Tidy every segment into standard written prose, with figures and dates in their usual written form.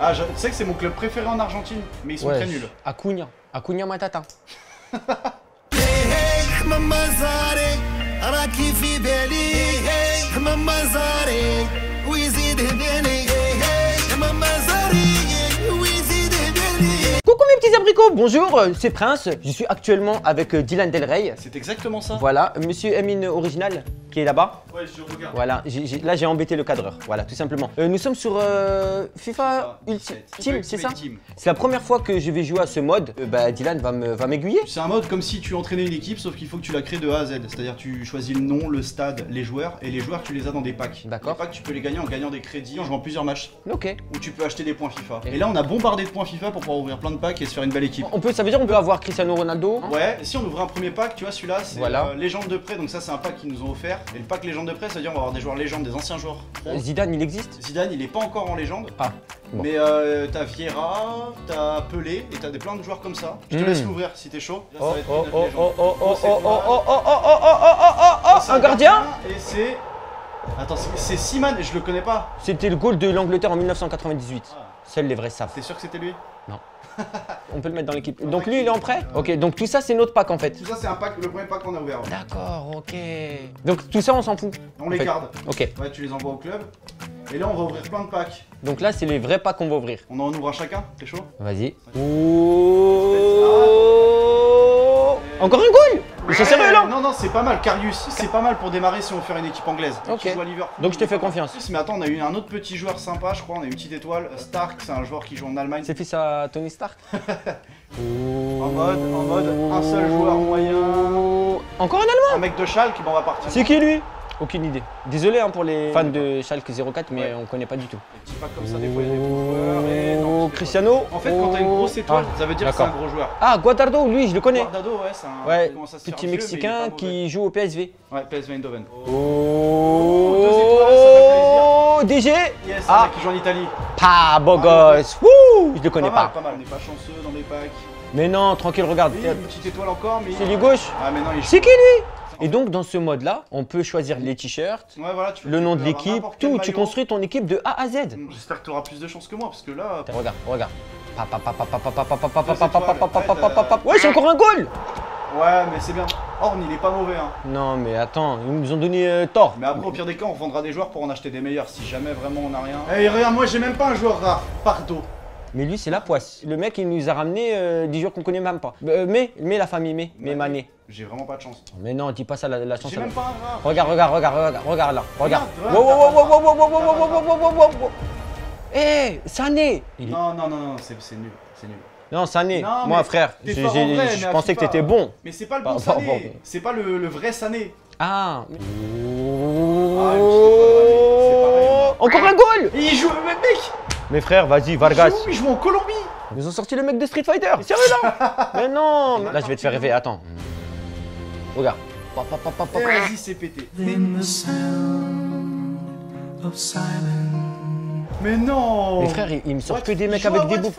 Ah, je sais que c'est mon club préféré en Argentine, mais ils sont très nuls. Acuña, Acuña Matata. Coucou mes petits abricots, bonjour, c'est Prince, je suis actuellement avec Dylan Del Rey. C'est exactement ça. Voilà, monsieur Emin Original qui est là-bas. Ouais, je regarde. Voilà, là j'ai embêté le cadreur, voilà, tout simplement. Nous sommes sur FIFA Ultimate Team, c'est ça? C'est la première fois que je vais jouer à ce mode, bah Dylan va m'aiguiller. C'est un mode comme si tu entraînais une équipe, sauf qu'il faut que tu la crées de A à Z. C'est-à-dire tu choisis le nom, le stade, les joueurs, et les joueurs tu les as dans des packs. D'accord. Les packs tu peux les gagner en gagnant des crédits, en jouant plusieurs matchs. Ok. Ou tu peux acheter des points FIFA. Et là on a bombardé de points FIFA pour pouvoir ouvrir plein de packs et se faire une belle équipe. On peut, ça veut dire on peut avoir Cristiano Ronaldo. Ouais, et si on ouvre un premier pack, tu vois celui-là c'est légende de près, donc ça c'est un pack qu'ils nous ont offert. Et le pack légende de près, ça veut dire on va avoir des joueurs légendes, des anciens joueurs. Zidane, il existe? Zidane, il est pas encore en légende. Ah. Bon. Mais t'as Vieira, t'as Pelé et t'as des plein de joueurs comme ça. Je te laisse l'ouvrir si t'es chaud. Là, ça va être un gardien. Et c'est... Attends, c'est Seaman et je le connais pas. C'était le goal de l'Angleterre en 1998. Ah. Seuls les vrais savent. T'es sûr que c'était lui? Non. On peut le mettre dans l'équipe. Donc lui il est en prêt? Ok, donc tout ça c'est notre pack en fait. Tout ça c'est un pack, le premier pack qu'on a ouvert. Ouais. D'accord, ok. Donc tout ça on s'en fout. On les garde. Ok. Ouais, tu les envoies au club. Et là on va ouvrir plein de packs. Donc là c'est les vrais packs qu'on va ouvrir. On en ouvre un chacun, t'es chaud? Vas-y. Oh... Encore un goal? Mais c'est sérieux là? Non, non, c'est pas mal, Carius. C'est pas mal pour démarrer si on veut faire une équipe anglaise. Ok. Donc je te fais confiance. Mais attends, on a eu un autre petit joueur sympa, je crois. On a une petite étoile. Stark, c'est un joueur qui joue en Allemagne. C'est fils à Tony Stark. En mode, un seul joueur moyen. Encore un Allemand? Un mec de Schalke, ben on va partir. C'est qui lui? Aucune idée. Désolé hein, pour les fans de Schalke 04, mais on connaît pas du tout. Les petits packs comme ça, des fois il y a des gros joueurs et non, Cristiano. En fait, quand t'as une grosse étoile, ça veut dire que c'est un gros joueur. Ah, Guardado, lui, je le connais. Guardado, ouais, c'est un petit Mexicain qui joue au PSV. Ouais, PSV Eindhoven. Oh, deux étoiles, ça fait plaisir. DG. Yes, ah, qui joue en Italie. Ah, beau gosse. Wouh, je le connais pas. Pas mal, on n'est pas chanceux dans les packs. Mais non, tranquille, regarde. Une petite étoile encore, mais. C'est du gauche. Ah, mais non, il joue. C'est qui lui? Et donc dans ce mode là, on peut choisir les t-shirts, le nom de l'équipe, tout, tu construis ton équipe de A à Z. J'espère que tu auras plus de chance que moi parce que là... Regarde, regarde. Ouais, c'est encore un goal. Ouais, mais c'est bien. Horn, il est pas mauvais. Non, mais attends, ils nous ont donné tort. Mais après, au pire des cas, on vendra des joueurs pour en acheter des meilleurs si jamais vraiment on n'a rien. Eh, regarde, moi j'ai même pas un joueur rare, pardon. Mais lui, c'est la poisse. Le mec, il nous a ramené des joueurs qu'on connaît même pas. Mais la famille, mais Mané. J'ai vraiment pas de chance. Mais non, dis pas ça, la chance. J'ai même pas un rare. Regarde là. Regarde. Wow. Eh, Sané. Non, c'est nul. C'est nul. Non, Sané, moi frère, je pensais que t'étais bon. Mais c'est pas le bon Sané. C'est pas le vrai Sané. Ah. Encore un goal. Il joue le même mec. Mes frères, vas-y, Vargas. Ils jouent en Colombie. Ils ont sorti le mec de Street Fighter. C'est sérieux là? Mais non. Là, je vais te faire rêver. Attends. Regarde. Vas-y, c'est pété. Mais non. Mes frères, ils me sortent que des mecs avec des bouffes.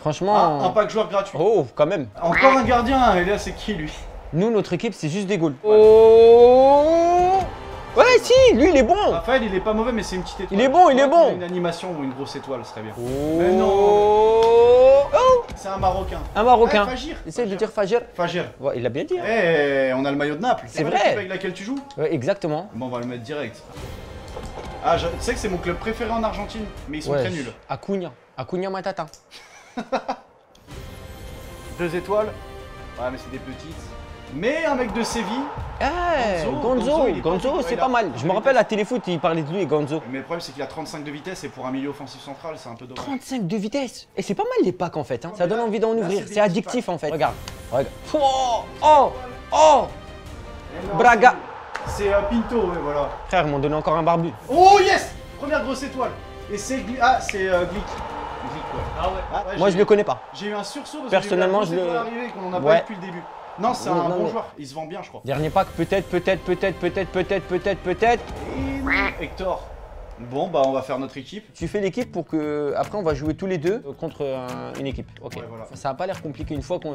Franchement. Ah, un pack joueur gratuit. Oh, quand même. Encore un gardien. Et là, c'est qui lui? Nous, notre équipe, c'est juste des goals. Oh. Ouais, si, lui il est bon. Raphaël il est pas mauvais, mais c'est une petite étoile. Il est bon, il est bon. Une animation ou une grosse étoile serait bien. Oh. Mais non. Oh. C'est un Marocain. Un Marocain. Ouais, Fajir. Essaye de dire Fajir. Fajir. Ouais, il l'a bien dit. Eh, on a le maillot de Naples. C'est vrai. Avec laquelle tu joues. Ouais, exactement. Bon, on va le mettre direct. Ah, je sais que c'est mon club préféré en Argentine, mais ils sont très nuls. Acuña. Acuña Matata. Deux étoiles. Ouais, mais c'est des petites. Mais un mec de Séville, hey, Gonzo c'est pas mal. Je me rappelle à Téléfoot, il parlait de lui et Gonzo. Mais le problème c'est qu'il a 35 de vitesse et pour un milieu offensif central c'est un peu dommage. 35 de vitesse. Et c'est pas mal les packs en fait, hein. Ça donne envie d'en ouvrir, c'est addictif en fait. Regarde. Oh. Braga. C'est Pinto, ouais voilà. Frère, ils m'ont donné encore un barbu. Oh yes. Première grosse étoile. Et c'est Glick. Ah ouais. Moi je le connais pas. J'ai eu un sursaut parce que personnellement je le arrivé qu'on en a pas depuis le début. Non, c'est un bon joueur. Il se vend bien, je crois. Dernier pack, peut-être, Hector. Bon, bah on va faire notre équipe. Tu fais l'équipe pour que. Après, on va jouer tous les deux contre une équipe. Ok. Ouais, voilà. Ça n'a pas l'air compliqué une fois qu'on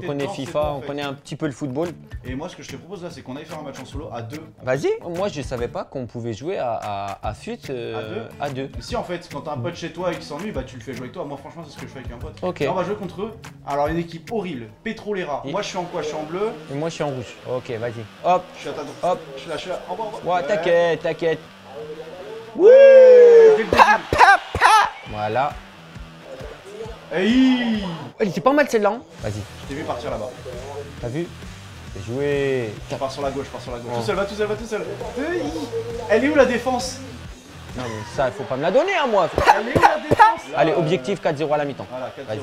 connaît FIFA, on connaît un petit peu le football. Et moi, ce que je te propose là, c'est qu'on aille faire un match en solo à deux. Vas-y. Moi, je savais pas qu'on pouvait jouer à FUT à deux. Si, en fait, quand t'as un pote chez toi et qui s'ennuie, bah tu le fais jouer avec toi. Moi, franchement, c'est ce que je fais avec un pote. Ok. Là, on va jouer contre eux. Alors, une équipe horrible. Pétrolera. Et... Moi, je suis en quoi? Je suis en bleu. Et moi, je suis en rouge. Ok, vas-y. Hop. Je suis à ta droite. Hop. Je suis là. En bas, en bas. Ouais, t'inquiète, t'inquiète. Oui, pa, pa, pa. Voilà. Hey. Elle était pas mal celle-là. Hein. Vas-y. Je t'ai vu partir là-bas. T'as vu? J'ai joué. Je pars sur la gauche, je pars sur la gauche. Oh. Tout seul, va tout seul, va tout seul. Elle est où la défense? Non mais ça, il faut pas me la donner à hein, moi. Elle est où la défense? Allez, objectif 4-0 à la mi-temps. Voilà, vas-y.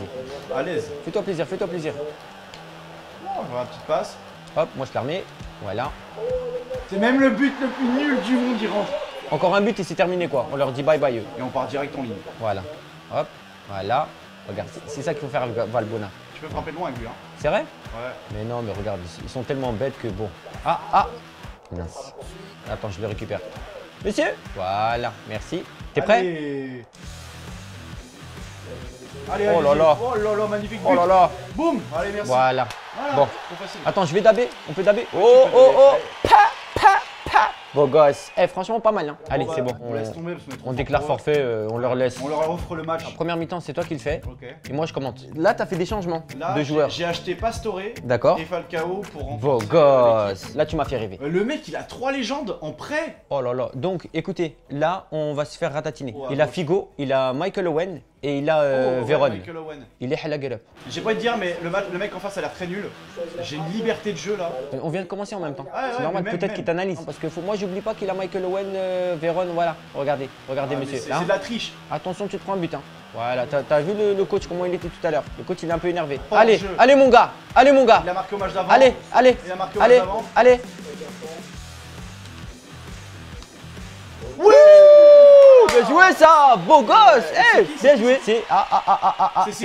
À l'aise. Fais-toi plaisir, fais-toi plaisir. Oh, voilà, petite passe. Hop, moi je la remets. Voilà. C'est même le but le plus nul du monde, il rentre. Encore un but et c'est terminé quoi, on leur dit bye bye eux. Et on part direct en ligne. Voilà, hop, voilà. Regarde, c'est ça qu'il faut faire avec Valbona. Tu peux frapper de loin avec lui hein. C'est vrai? Ouais. Mais non mais regarde, ils sont tellement bêtes que bon. Ah, ah. Mince. Attends, je le récupère. Monsieur? Voilà, merci. T'es prêt? Allez. Allez, oh là là. Oh là là, magnifique but. Oh là là. Boum. Allez, merci. Voilà, voilà. Bon, attends, je vais daber, on peut daber? Oh, oh, oh. Beau gosse. Eh, franchement, pas mal. Hein. Bon, allez, bah, c'est bon. On laisse tomber, on déclare forfait, on leur laisse. On leur offre le match. La première mi-temps, c'est toi qui le fais. Okay. Et moi, je commente. Là, tu as fait des changements là, de joueurs. J'ai acheté Pastore et Falcao pour renforcer. Beau gosse. Là, tu m'as fait rêver. Le mec, il a 3 légendes en prêt. Oh là là. Donc, écoutez, là, on va se faire ratatiner. Oh, il a Figo, il a Michael Owen et il a Verón. Ouais, il est Halaguelup. J'ai pas envie de dire, mais le mec en face, ça a l'air très nul. J'ai une liberté de jeu là. On vient de commencer en même temps. Ah, c'est ouais, normal, peut-être qu'il t'analyse. Parce que faut, moi, j'oublie pas qu'il a Michael Owen, Verón, voilà. Regardez, regardez, ah, monsieur. C'est de la triche. Attention, tu te prends un but. Hein. Voilà, t'as vu le coach, comment il était tout à l'heure. Le coach, il est un peu énervé. Oh, allez, allez, mon gars. Allez, mon gars. Il a marqué au match d'avant. Allez, allez. Il a marqué au match d'avant. Allez. Oui. Bien joué ça, beau gosse, hey, bien joué. C'est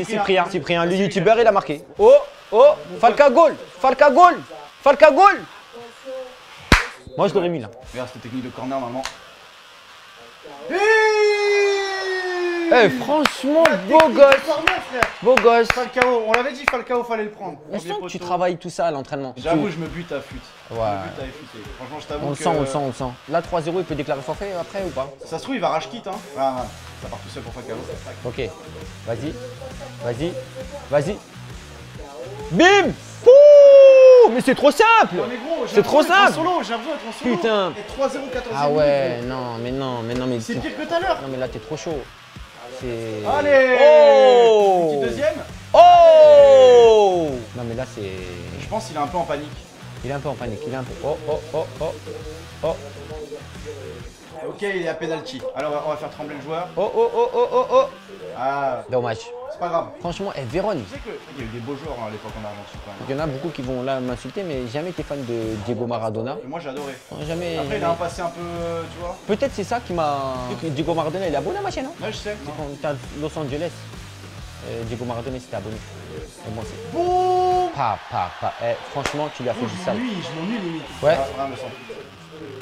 Cyprien, Cyprien, le youtubeur, il a marqué. Oh, oh, Falcao goal, Falcao goal, Falcao goal. Moi je l'aurais mis là. Regarde cette technique de corner maman. Eh, franchement, beau gosse. Beau gosse. Falcao, on l'avait dit, Falcao, fallait le prendre. On sent que tu travailles tout ça à l'entraînement. J'avoue, je me bute à FUT. Ouais. Je me bute à FUT. Franchement, je t'avoue. On le sent, on le sent, on le sent. Là, 3-0, il peut déclarer forfait après ou pas? Ça se trouve, il va rage-quitte. Hein. Ah, ça part tout seul pour Falcao. Ok. Vas-y. Vas-y. Vas-y. Bim! Mais c'est trop simple! C'est trop simple! J'ai l'impression d'être en solo. Putain. Et 3-0, 14-0. Ah ouais, non, mais non, mais non, mais. C'est pire que tout à l'heure. Non, mais là, t'es trop chaud. Allez! Oh! Petit deuxième? Oh! Non mais là c'est... Je pense qu'il est un peu en panique. Il est un peu en panique, il est un peu... Oh, oh, oh, oh, oh. Ok, il est à penalty. Alors on va faire trembler le joueur. Oh, oh, oh, oh, oh, oh. Ah. Dommage. C'est pas grave. Franchement, eh, Verón. Tu sais qu'il y a eu des beaux joueurs à l'époque en Argentine quand même. Il y en a beaucoup qui vont là m'insulter, mais jamais t'es fan de Diego Maradona. Et moi j'adorais. Jamais. Après il a un passé un peu, tu vois. Peut-être c'est ça qui m'a... Diego Maradona il est abonné à ma chaîne, non? Ouais, je sais. Quand t'es à Los Angeles, Diego Maradona c'était abonné. Et moi c'est... Boum. Pa, pa, pa. Eh, franchement, tu lui as fait du sale. Je m'ennuie limite. Ouais.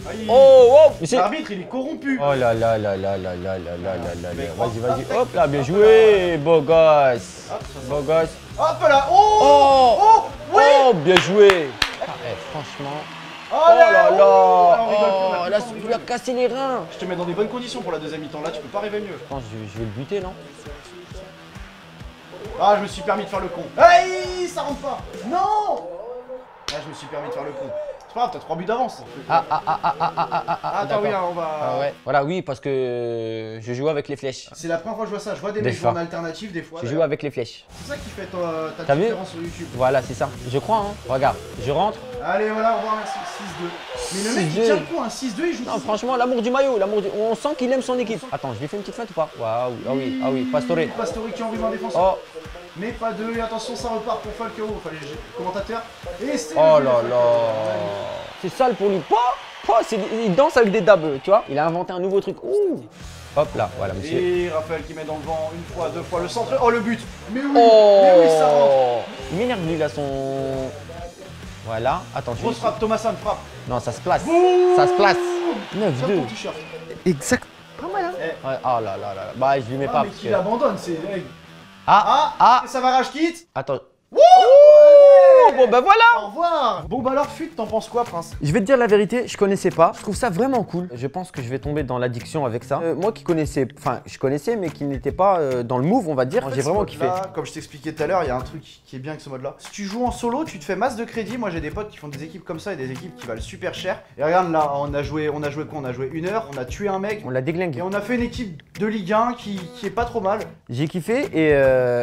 Aïe. Oh, oh, l'arbitre il est corrompu. Oh là là là là là là là là là là. Vas-y, vas-y. Hop là, bien joué, beau gosse. Beau gosse. Hop là. Oh, oh, oui. Oh, bien joué. Eh, franchement. Oh là là. Oh là, tu lui as cassé les reins. Je te mets dans des bonnes conditions pour la deuxième mi-temps. Là, tu peux pas rêver mieux. Je pense que je vais le buter, non? Ah, je me suis permis de faire le con. Aïe, ça rentre pas. Non. Là, je me suis permis de faire le con. Ah, t'as 3 buts d'avance. Ah, ah, ah, ah, ah, ah, ah, ah. Attends, oui, on va... Ah, ouais. Voilà, oui, parce que je joue avec les flèches. C'est la première fois que je vois ça. Je vois des mecs en alternative des fois. Je joue avec les flèches. C'est ça qui fait ta différence sur YouTube. Voilà, c'est ça. Je crois, hein. Regarde, je rentre. Allez, voilà, au revoir, merci. 6-2. Mais le mec, il tient le coup, hein. 6-2, il joue. Non, franchement, l'amour du maillot. On sent qu'il aime son équipe. Attends, je lui fais une petite feinte ou pas? Waouh, ah oui, ah oui. Pastore. Pastore qui enrive en défense. Oh. Mais pas deux, et attention, ça repart pour Falcao. Fallait commentateur. Et c'est... Oh là là. C'est sale pour lui. Il danse avec des dabeux, tu vois. Il a inventé un nouveau truc. Ouh. Hop là, voilà monsieur. Et Raphaël qui met dans le vent une fois, deux fois le centre. Oh le but. Mais oui, oh. Mais oui, ça rentre. Il m'énerve lui là son... Voilà, attention. Grosse frappe, Thomasin frappe. Non, ça se place. Ouh. Ça se place. 9-2. Exact. Ah. Eh. Ouais. Oh là là là. Bah, je lui mets pas. Mais qui l'abandonne, c'est. Ah, ah, ah. Ça va, rage quitte. Attends. Wouh. Bon bah voilà. Au revoir. Bon bah alors Fut, t'en penses quoi, Prince? Je vais te dire la vérité, je connaissais pas. Je trouve ça vraiment cool. Je pense que je vais tomber dans l'addiction avec ça. Moi qui connaissais, enfin je connaissais mais qui n'était pas dans le move on va dire. En fait, j'ai vraiment kiffé. Là, comme je t'expliquais tout à l'heure, il y a un truc qui est bien avec ce mode là. Si tu joues en solo, tu te fais masse de crédit. Moi j'ai des potes qui font des équipes comme ça et des équipes qui valent super cher. Et regarde là, on a joué quoi? On a joué une heure, on a tué un mec. On l'a déglingué. Et on a fait une équipe de Ligue 1 qui est pas trop mal. J'ai kiffé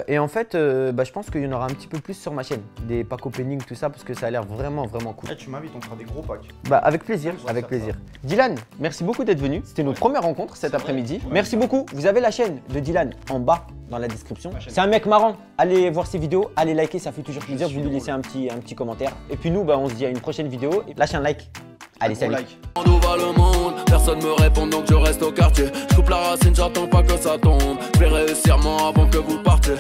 et en fait bah, je pense qu'il y en aura un petit peu plus sur ma chaîne. Des packs opening, tout ça, parce que ça a l'air vraiment, vraiment cool. Hey, tu m'invites, on fera des gros packs. Bah, avec plaisir, avec plaisir. Ça. Dylan, merci beaucoup d'être venu. C'était notre première rencontre cet après-midi. Ouais. Merci beaucoup. Vous avez la chaîne de Dylan en bas dans la description. C'est un mec marrant. Allez voir ses vidéos, allez liker, ça fait toujours plaisir. Vous lui laissez un petit commentaire. Et puis nous, bah, on se dit à une prochaine vidéo. Lâche un like. Allez, salut. D'où va le monde? Personne me répond donc je reste au quartier. Je coupe la racine, j'attends pas que ça tombe. Je vais réussir avant que vous partez.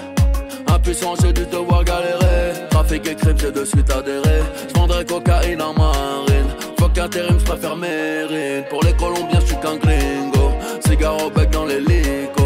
Impuissant, j'ai dû te voir galérer. Trafic et crime, j'ai de suite adhéré. J'vendrais cocaïne en marine. Fuck intérim, j'préfère mérine. Pour les Colombiens, j'suis qu'un gringo. Cigare au bec dans les licos.